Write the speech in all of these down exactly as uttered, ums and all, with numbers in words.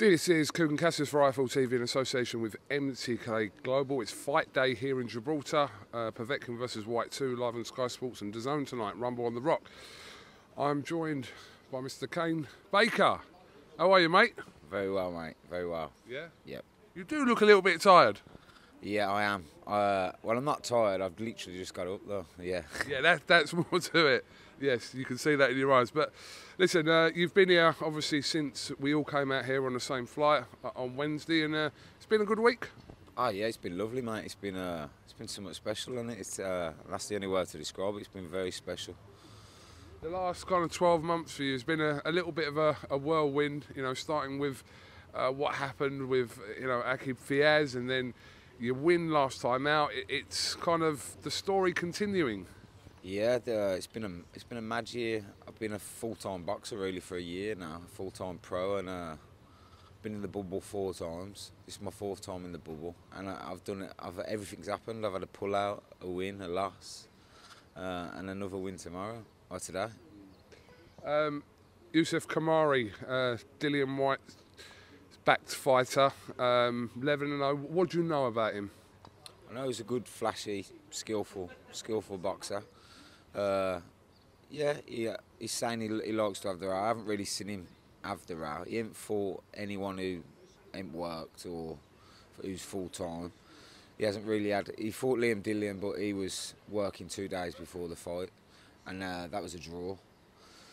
This is Kugan Cassius for I F L T V in association with M T K Global. It's fight day here in Gibraltar. Uh, Povetkin versus Whyte two, live on Sky Sports and D A Z N tonight, Rumble on the Rock. I'm joined by Mister Kane Baker. How are you, mate? Very well, mate. Very well. Yeah? Yep. You do look a little bit tired. Yeah, I am. Uh, well, I'm not tired. I've literally just got up, though. Yeah. Yeah, that, that's more to it. Yes, you can see that in your eyes. But listen, uh, you've been here, obviously, since we all came out here on the same flight uh, on Wednesday, and uh, it's been a good week. Oh, yeah, it's been lovely, mate. It's been, uh, it's been somewhat special, and it? It's, uh, that's the only word to describe it. It's been very special. The last kind of twelve months for you has been a, a little bit of a, a whirlwind, you know, starting with uh, what happened with, you know, Akib Fiaz, and then your win last time out. It, it's kind of the story continuing. Yeah, the, it's been a it's been a mad year. I've been a full-time boxer really for a year now, a full-time pro, and uh, been in the bubble four times. This is my fourth time in the bubble, and I, I've done it. I've everything's happened. I've had a pull-out, a win, a loss, uh, and another win tomorrow or today. Um, Youssef Khoumari, uh, Dillian Whyte backed fighter, um, eleven and oh. What do you know about him? I know he's a good, flashy, skillful, skillful boxer. Uh, yeah, he, uh, he's saying he, he likes to have the row. I haven't really seen him have the row. He ain't fought anyone who ain't worked or who's full time. He hasn't really had. He fought Liam Dillian, but he was working two days before the fight, and uh, that was a draw.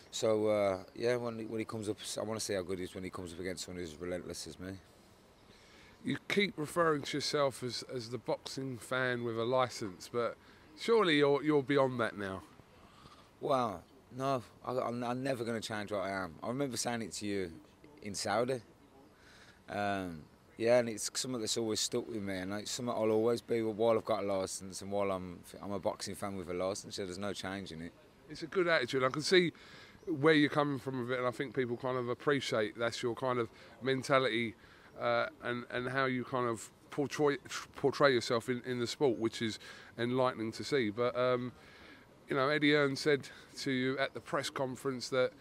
So uh, yeah, when he, when he comes up, I want to see how good he is when he comes up against someone who's relentless as me. You keep referring to yourself as as the boxing fan with a license, but surely you're you're beyond that now. Well, no, I, I'm, I'm never going to change what I am. I remember saying it to you in Saudi. Um, yeah, and it's something that's always stuck with me, and it's something I'll always be. While I've got a license, and while I'm I'm a boxing fan with a license, so there's no change in it. It's a good attitude. I can see where you're coming from with it, and I think people kind of appreciate that's your kind of mentality. Uh, and, and how you kind of portray, portray yourself in, in the sport, which is enlightening to see. But, um, you know, Eddie Hearn said to you at the press conference that,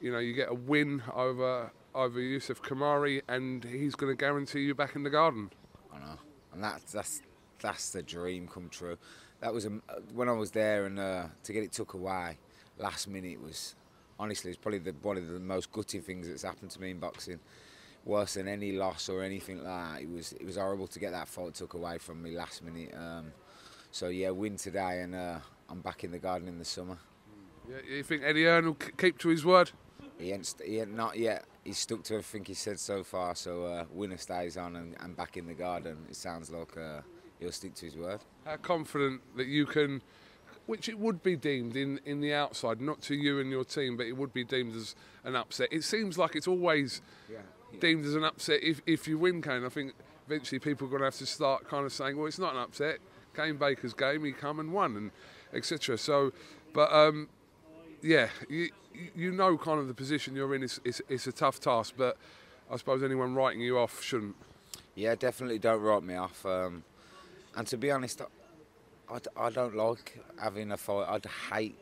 you know, you get a win over over Youssef Khoumari and he's going to guarantee you back in the garden. I know. And that's, that's, that's the dream come true. That was a, when I was there, and uh, to get it took away last minute was, honestly, it's probably the, one of the most gutting things that's happened to me in boxing. Worse than any loss or anything like that. It was it was horrible to get that fight took away from me last minute. Um, so yeah, win today, and uh, I'm back in the garden in the summer. Yeah, you think Eddie Hearn will keep to his word? He ain't, he ain't not yet. He's stuck to everything he said so far. So uh, winner stays on, and, and back in the garden. It sounds like uh, he'll stick to his word. How confident that you can, which it would be deemed in in the outside, not to you and your team, but it would be deemed as an upset. It seems like it's always. Yeah. Deemed as an upset if, if you win, Kane. I think eventually people are going to have to start kind of saying, well, it's not an upset. Kane Baker's game, he come and won, and et cetera. So, but um, yeah, you you know kind of the position you're in is it's, it's a tough task, but I suppose anyone writing you off shouldn't. Yeah, definitely don't write me off. Um, and to be honest, I, I, I don't like having a fight. I'd hate.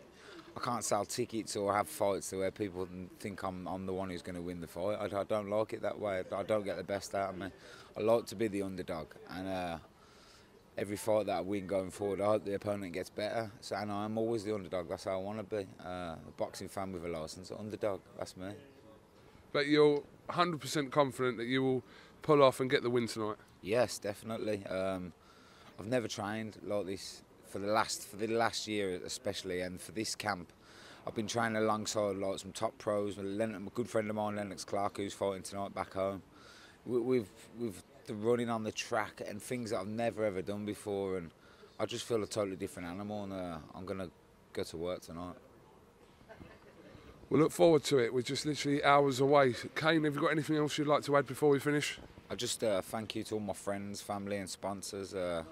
I can't sell tickets or have fights to where people think I'm, I'm the one who's going to win the fight. I, I don't like it that way. I don't get the best out of me. I like to be the underdog, and uh, every fight that I win going forward, I hope the opponent gets better. So, and I'm always the underdog. That's how I want to be. Uh, a boxing fan with a licence, underdog. That's me. But you're one hundred percent confident that you will pull off and get the win tonight? Yes, definitely. Um, I've never trained like this. For the last for the last year especially, and for this camp, I've been training alongside like some top pros. A good friend of mine, Lennox Clark, who's fighting tonight back home. We, we've we've been running on the track and things that I've never ever done before, and I just feel a totally different animal. And uh, I'm gonna go to work tonight. We we'll look forward to it. We're just literally hours away. Kane, have you got anything else you'd like to add before we finish? I just uh, thank you to all my friends, family, and sponsors. Uh,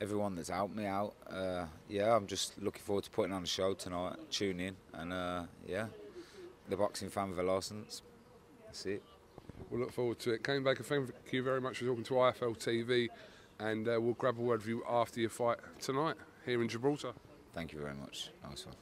Everyone that's helped me out, uh, yeah, I'm just looking forward to putting on a show tonight, tune in, and uh, yeah, the boxing fan with a licence, that's it. We'll look forward to it. Kane Baker, thank you very much for talking to I F L T V, and uh, we'll grab a word with you after your fight tonight here in Gibraltar. Thank you very much, nice one.